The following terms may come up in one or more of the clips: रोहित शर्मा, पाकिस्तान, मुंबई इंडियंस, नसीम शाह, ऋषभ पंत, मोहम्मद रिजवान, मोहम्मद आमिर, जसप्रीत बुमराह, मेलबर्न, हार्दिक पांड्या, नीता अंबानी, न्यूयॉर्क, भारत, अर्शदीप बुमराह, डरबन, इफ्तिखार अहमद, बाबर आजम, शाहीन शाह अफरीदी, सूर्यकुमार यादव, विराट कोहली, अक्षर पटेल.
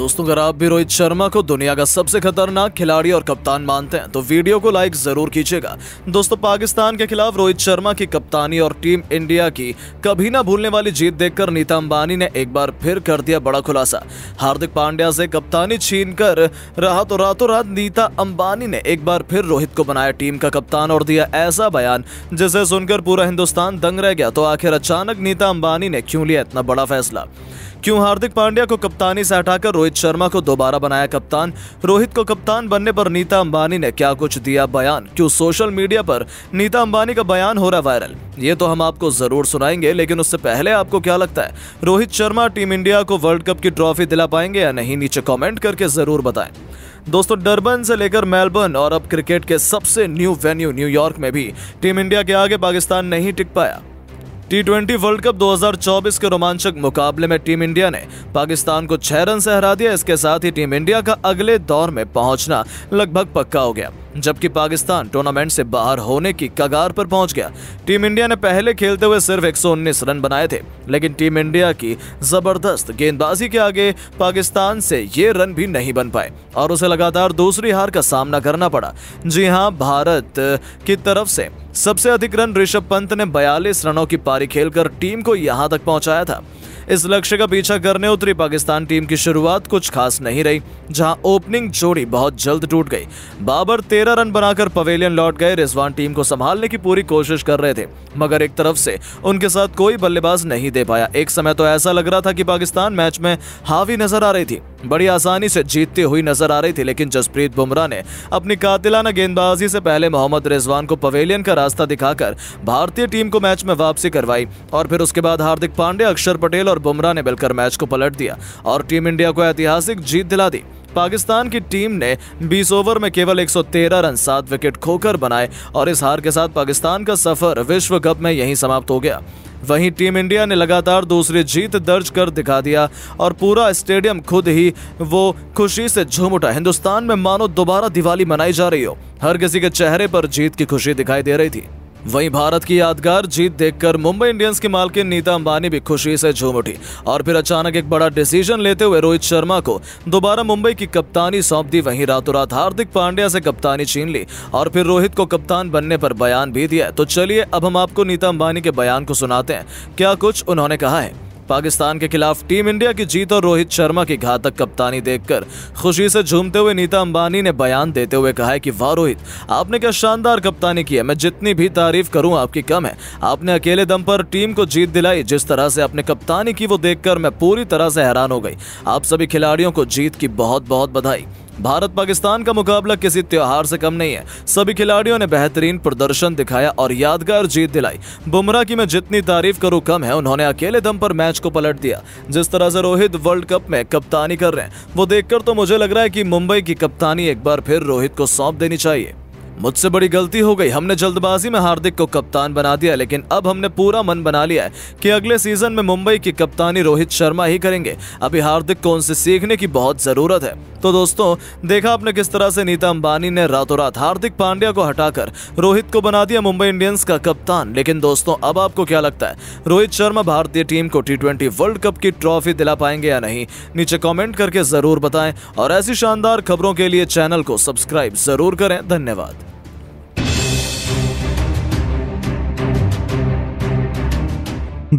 दोस्तों, अगर आप भी रोहित शर्मा को दुनिया का सबसे खतरनाक खिलाड़ी और कप्तान मानते हैं तो वीडियो को लाइक जरूर कीजिएगा। दोस्तों, पाकिस्तान के खिलाफ रोहित शर्मा की कप्तानी और टीम इंडिया की कभी ना भूलने वाली जीत देखकर नीता अंबानी ने एक बार फिर कर दिया बड़ा खुलासा। हार्दिक पांड्या से कप्तानी छीनकर रातों रात नीता अंबानी ने एक बार फिर रोहित को बनाया टीम का कप्तान और दिया ऐसा बयान जिसे सुनकर पूरा हिंदुस्तान दंग रह गया। तो आखिर अचानक नीता अंबानी ने क्यों लिया इतना बड़ा फैसला? क्यों हार्दिक पांड्या को कप्तानी से हटाकर रोहित शर्मा को दोबारा बनाया कप्तान? रोहित को कप्तान बनने पर नीता अंबानी ने क्या कुछ दिया बयान? क्यों सोशल मीडिया पर नीता अंबानी का बयान हो रहा वायरल? ये तो हम आपको जरूर सुनाएंगे, लेकिन उससे पहले आपको क्या लगता है, रोहित शर्मा टीम इंडिया को वर्ल्ड कप की ट्रॉफी दिला पाएंगे या नहीं? नीचे कमेंट करके जरूर बताएं। दोस्तों, डरबन से लेकर मेलबर्न और अब क्रिकेट के सबसे न्यू वेन्यू न्यूयॉर्क में भी टीम इंडिया के आगे पाकिस्तान नहीं टिक पाया। T20 वर्ल्ड कप 2024 के रोमांचक मुकाबले में टीम इंडिया ने पाकिस्तान को 6 रन से हरा दिया। इसके साथ ही टीम इंडिया का अगले दौर में पहुंचना लगभग पक्का हो गया, जबकि पाकिस्तान टूर्नामेंट से बाहर होने की कगार पर पहुंच गया। टीम इंडिया ने पहले खेलते हुए सिर्फ 119 रन बनाए थे, लेकिन टीम इंडिया की जबरदस्त गेंदबाजी के आगे पाकिस्तान से ये रन भी नहीं बन पाए और उसे लगातार दूसरी हार का सामना करना पड़ा। जी हां, भारत की तरफ से सबसे अधिक रन ऋषभ पंत ने 42 रनों की पारी खेलकर टीम को यहां तक पहुंचाया था। इस लक्ष्य का पीछा करने उतरी पाकिस्तान टीम की शुरुआत कुछ खास नहीं रही, जहां ओपनिंग जोड़ी बहुत जल्द टूट गई। बाबर 13 रन बनाकर पवेलियन लौट गए। रिजवान टीम को संभालने की पूरी कोशिश कर रहे थे, मगर एक तरफ से उनके साथ कोई बल्लेबाज नहीं दे पाया। एक समय तो ऐसा लग रहा था कि पाकिस्तान मैच में हावी नजर आ रही थी, बड़ी आसानी से जीतती हुई नजर आ रही थी, लेकिन जसप्रीत बुमराह ने अपनी कातिलाना गेंदबाजी से पहले मोहम्मद रिजवान को पवेलियन का रास्ता दिखाकर भारतीय टीम को मैच में वापसी करवाई और फिर उसके बाद हार्दिक पांड्या, अक्षर पटेल और बुमराह ने मिलकर मैच को पलट दिया और टीम इंडिया को ऐतिहासिक जीत दिला दी। पाकिस्तान की टीम ने 20 ओवर में केवल 113 रन 7 विकेट खोकर बनाए और इस हार के साथ पाकिस्तान का सफर विश्व कप में यहीं समाप्त हो गया। वहीं टीम इंडिया ने लगातार दूसरी जीत दर्ज कर दिखा दिया और पूरा स्टेडियम खुद ही वो खुशी से झूम उठा। हिंदुस्तान में मानो दोबारा दिवाली मनाई जा रही हो, हर किसी के चेहरे पर जीत की खुशी दिखाई दे रही थी। वहीं भारत की यादगार जीत देखकर मुंबई इंडियंस की मालकिन नीता अंबानी भी खुशी से झूम उठी और फिर अचानक एक बड़ा डिसीजन लेते हुए रोहित शर्मा को दोबारा मुंबई की कप्तानी सौंप दी। वहीं रातों रात हार्दिक पांड्या से कप्तानी छीन ली और फिर रोहित को कप्तान बनने पर बयान भी दिया। तो चलिए अब हम आपको नीता अंबानी के बयान को सुनाते हैं, क्या कुछ उन्होंने कहा है। पाकिस्तान के खिलाफ टीम इंडिया की जीत और रोहित शर्मा की घातक कप्तानी देखकर खुशी से झूमते हुए नीता अंबानी ने बयान देते हुए कहा है कि वाह रोहित, आपने क्या शानदार कप्तानी की है। मैं जितनी भी तारीफ करूं आपकी कम है। आपने अकेले दम पर टीम को जीत दिलाई। जिस तरह से आपने कप्तानी की वो देखकर मैं पूरी तरह से हैरान हो गई। आप सभी खिलाड़ियों को जीत की बहुत बहुत बधाई। भारत पाकिस्तान का मुकाबला किसी त्योहार से कम नहीं है। सभी खिलाड़ियों ने बेहतरीन प्रदर्शन दिखाया और यादगार जीत दिलाई। बुमराह की मैं जितनी तारीफ करूं कम है। उन्होंने अकेले दम पर मैच को पलट दिया। जिस तरह से रोहित वर्ल्ड कप में कप्तानी कर रहे हैं वो देखकर तो मुझे लग रहा है कि मुंबई की कप्तानी एक बार फिर रोहित को सौंप देनी चाहिए। मुझसे बड़ी गलती हो गई, हमने जल्दबाजी में हार्दिक को कप्तान बना दिया, लेकिन अब हमने पूरा मन बना लिया है कि अगले सीजन में मुंबई की कप्तानी रोहित शर्मा ही करेंगे। अभी हार्दिक को उनसे सीखने की बहुत ज़रूरत है। तो दोस्तों, देखा आपने किस तरह से नीता अंबानी ने रातों रात हार्दिक पांड्या को हटाकर रोहित को बना दिया मुंबई इंडियंस का कप्तान। लेकिन दोस्तों, अब आपको क्या लगता है, रोहित शर्मा भारतीय टीम को T20 वर्ल्ड कप की ट्रॉफी दिला पाएंगे या नहीं? नीचे कॉमेंट करके ज़रूर बताएं और ऐसी शानदार खबरों के लिए चैनल को सब्सक्राइब ज़रूर करें। धन्यवाद।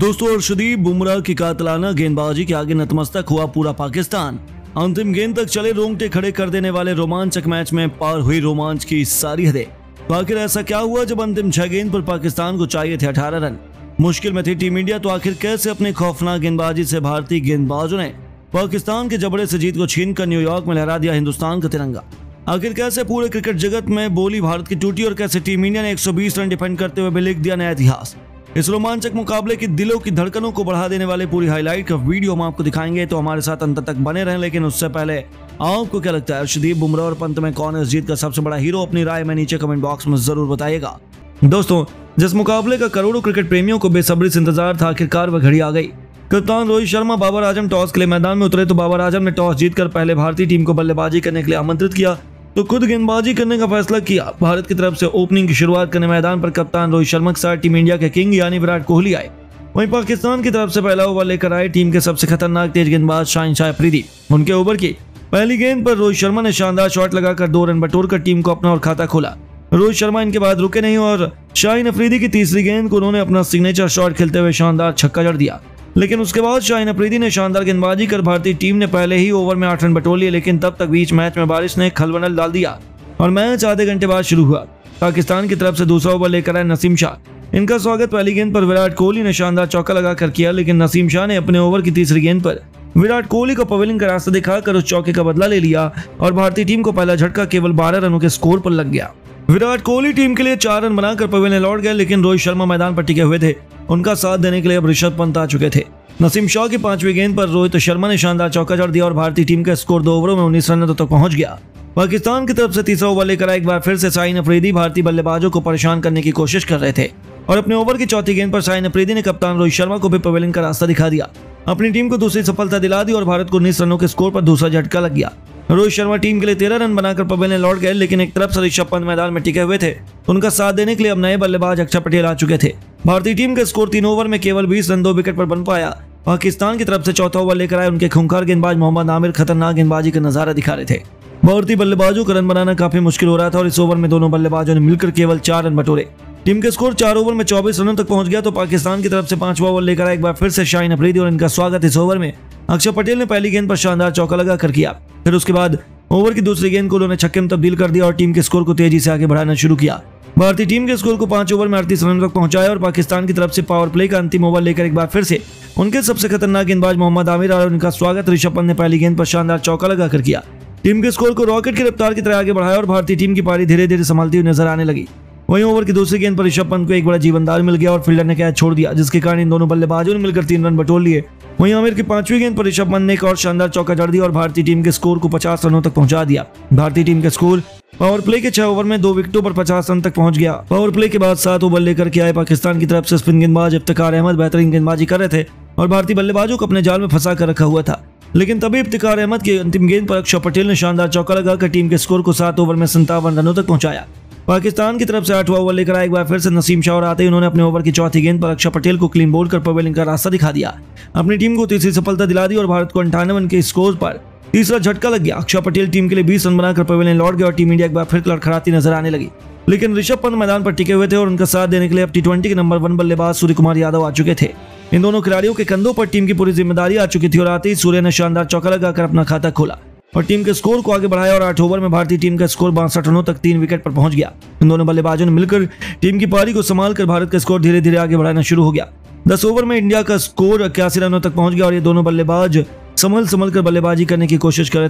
दोस्तों, अर्शदीप बुमराह की कातलाना गेंदबाजी के आगे नतमस्तक हुआ पूरा पाकिस्तान। अंतिम गेंद तक चले रोंगटे खड़े कर देने वाले रोमांचक मैच में पार हुई रोमांच की सारी हदें। तो आखिर ऐसा क्या हुआ जब अंतिम 6 गेंद पर पाकिस्तान को चाहिए थे 18 रन? मुश्किल में थी टीम इंडिया, तो आखिर कैसे अपनी खौफनाक गेंदबाजी से भारतीय गेंदबाजों ने पाकिस्तान के जबड़े से जीत को छीन कर न्यूयॉर्क में लहरा दिया हिंदुस्तान का तिरंगा। आखिर कैसे पूरे क्रिकेट जगत में बोली भारत की टूटी और कैसे टीम इंडिया ने 120 रन डिफेंड करते हुए भी लिख दिया नया इतिहास। इस रोमांचक मुकाबले की दिलों की धड़कनों को बढ़ा देने वाले पूरी हाईलाइट का वीडियो हम आपको दिखाएंगे, तो हमारे साथ अंत तक बने रहें। लेकिन उससे पहले आपको क्या लगता है, अर्शदीप बुमराह और पंत में कौन इस जीत का सबसे बड़ा हीरो? अपनी राय में नीचे कमेंट बॉक्स में जरूर बताइएगा। दोस्तों, जिस मुकाबले का करोड़ों क्रिकेट प्रेमियों को बेसब्री से इंतजार था, आखिरकार वह घड़ी आ गई। कप्तान रोहित शर्मा बाबर आजम टॉस के लिए मैदान में उतरे तो बाबर आजम ने टॉस जीतकर पहले भारतीय टीम को बल्लेबाजी करने के लिए आमंत्रित किया तो खुद गेंदबाजी करने का फैसला किया। भारत की तरफ से ओपनिंग की शुरुआत करने मैदान पर कप्तान रोहित शर्मा के साथ टीम इंडिया के किंग यानी विराट कोहली आए। वहीं पाकिस्तान की तरफ से पहला ओवर लेकर आए टीम के सबसे खतरनाक तेज गेंदबाज शाहीन शाह अफरीदी। उनके ओवर की पहली गेंद पर रोहित शर्मा ने शानदार शॉट लगाकर 2 रन बटोरकर टीम को अपना और खाता खोला। रोहित शर्मा इनके बाद रुके नहीं और शाहीन अफरीदी की तीसरी गेंद को उन्होंने अपना सिग्नेचर शॉट खेलते हुए शानदार छक्का जड़ दिया। लेकिन उसके बाद शाहीन अफरीदी ने शानदार गेंदबाजी कर भारतीय टीम ने पहले ही ओवर में 8 रन बटोर लिए, लेकिन तब तक बीच मैच में बारिश ने खलबल डाल दिया और मैच आधे घंटे बाद शुरू हुआ। पाकिस्तान की तरफ से दूसरा ओवर लेकर आए नसीम शाह। इनका स्वागत पहली गेंद पर विराट कोहली ने शानदार चौका लगाकर किया, लेकिन नसीम शाह ने अपने ओवर की तीसरी गेंद पर विराट कोहली को पवेलियन का रास्ता दिखाकर उस चौके का बदला ले लिया और भारतीय टीम को पहला झटका केवल 12 रनों के स्कोर पर लग गया। विराट कोहली टीम के लिए 4 रन बनाकर पवेलियन लौट गए, लेकिन रोहित शर्मा मैदान पर टिके हुए थे। उनका साथ देने के लिए अब ऋषभ पंत आ चुके थे। नसीम शाह की 5वीं गेंद पर रोहित शर्मा ने शानदार चौका जड़ दिया और भारतीय टीम का स्कोर 2 ओवरों में 19 रनों तक पहुंच गया। पाकिस्तान की तरफ से तीसरा ओवर लेकर एक बार फिर से शाहीन अफरीदी भारतीय बल्लेबाजों को परेशान करने की कोशिश कर रहे थे और अपने ओवर की चौथी गेंद पर शाहीन अफरीदी ने कप्तान रोहित शर्मा को भी पवेलियन का रास्ता दिखा दिया, अपनी टीम को दूसरी सफलता दिला दी और भारत को 19 रनों के स्कोर पर दूसरा झटका लग गया। रोहित शर्मा टीम के लिए 13 रन बनाकर पवेलियन लौट गए, लेकिन एक तरफ से ऋषभ पंत मैदान में टिके हुए थे। उनका साथ देने के लिए अब नए बल्लेबाज अक्षर पटेल आ चुके थे। भारतीय टीम का स्कोर 3 ओवर में केवल 20 रन 2 विकेट पर बन पाया। पाकिस्तान की तरफ से चौथा ओवर लेकर आए उनके खूंखार गेंदबाज मोहम्मद आमिर खतरनाक गेंदबाजी का नजारा दिखा रहे थे। भारतीय बल्लेबाजों का रन बनाना काफी मुश्किल हो रहा था और इस ओवर में दोनों बल्लेबाजों ने मिलकर केवल 4 रन बटोरे। टीम के स्कोर 4 ओवर में 24 रनों तक पहुंच गया। तो पाकिस्तान की तरफ से 5वां ओवर लेकर आए एक बार फिर से शाहीन अफरीदी और इनका स्वागत इस ओवर में अक्षर पटेल ने पहली गेंद पर शानदार चौका लगाकर किया। फिर उसके बाद ओवर की दूसरी गेंद को उन्होंने छक्के में तब्दील कर दिया और टीम के स्कोर को तेजी से आगे बढ़ाना शुरू किया। भारतीय टीम के स्कोर को 5 ओवर में 38 रनों तक पहुंचाया और पाकिस्तान की तरफ से पावर प्ले का अंतिम ओवर लेकर एक बार फिर से उनके सबसे खतरनाक गेंदबाज मोहम्मद आमिर और उनका स्वागत ऋषभ पंत ने पहली गेंद पर शानदार चौका लगाकर किया। टीम के स्कोर को रॉकेट की रफ्तार की तरह आगे बढ़ाया और भारतीय टीम की पारी धीरे धीरे संभालती हुई नजर आने लगी। वहीं ओवर की दूसरी गेंद पर ऋषभ पंत को एक बड़ा जीवनदान मिल गया और फील्डर ने कैच छोड़ दिया, जिसके कारण इन दोनों बल्लेबाजों ने मिलकर 3 रन बटोर लिए। वहीं आमिर की 5वीं गेंद पर ऋषभ पंत ने एक और शानदार चौका जड़ दिया और भारतीय टीम के स्कोर को 50 रनों तक पहुंचा दिया। भारतीय टीम का स्कोर पावर प्ले के 6 ओवर में 2 विकेटों पर 50 रन तक पहुंच गया। पावर प्ले के बाद 7 ओवर लेकर के आए पाकिस्तान की तरफ से स्पिन गेंदबाज इफ्तिखार अहमद बेहतरीन गेंदबाजी कर रहे थे और भारतीय बल्लेबाजों को अपने जाल में फंसा कर रखा हुआ था, लेकिन तभी इफ्तिखार अहमद की अंतिम गेंद पर अक्षर पटेल ने शानदार चौका लगाकर टीम के स्कोर को 7 ओवर में 57 रनों तक पहुंचाया। पाकिस्तान की तरफ से 8वां ओवर लेकर आए एक बार फिर से नसीम शाह और आते ही उन्होंने अपने ओवर की चौथी गेंद पर अक्षर पटेल को क्लीन बोल्ड कर पवेलियन का रास्ता दिखा दिया, अपनी टीम को तीसरी सफलता दिला दी और भारत को 58 के स्कोर पर तीसरा झटका लग गया। अक्षर पटेल टीम के लिए 20 रन बनाकर पवेलियन लौट गए और टीम इंडिया एक बार फिर लड़खड़ाती नजर आने लगी, लेकिन ऋषभ पंत मैदान पर टिके हुए थे और उनका साथ देने के लिए अब T20 के नंबर 1 बल्लेबाज सूर्यकुमार यादव आ चुके थे। इन दोनों खिलाड़ियों के कंधों पर टीम की पूरी जिम्मेदारी आ चुकी थी और आते ही सूर्य ने शानदार चौका लगाकर अपना खाता खोला और टीम के स्कोर को आगे बढ़ाया और 8 ओवर में भारतीय टीम का स्कोर 62 रनों तक 3 विकेट पर पहुंच गया। इन दोनों बल्लेबाजों ने मिलकर टीम की पारी को संभालकर भारत का स्कोर धीरे धीरे आगे बढ़ाना शुरू हो गया। 10 ओवर में इंडिया का स्कोर 81 रनों तक पहुंच गया और ये दोनों बल्लेबाज संभल संभल कर बल्लेबाजी करने की कोशिश कर